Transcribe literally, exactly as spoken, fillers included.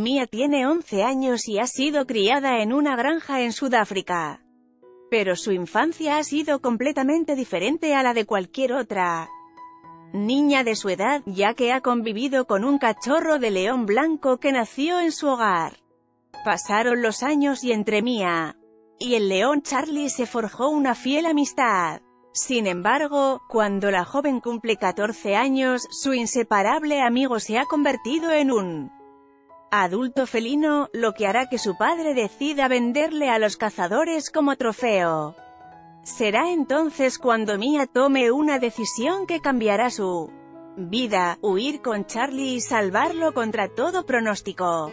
Mía tiene once años y ha sido criada en una granja en Sudáfrica. Pero su infancia ha sido completamente diferente a la de cualquier otra niña de su edad, ya que ha convivido con un cachorro de león blanco que nació en su hogar. Pasaron los años y entre Mía y el león Charlie se forjó una fiel amistad. Sin embargo, cuando la joven cumple catorce años, su inseparable amigo se ha convertido en un adulto felino, lo que hará que su padre decida venderle a los cazadores como trofeo. Será entonces cuando Mía tome una decisión que cambiará su vida: huir con Charlie y salvarlo contra todo pronóstico.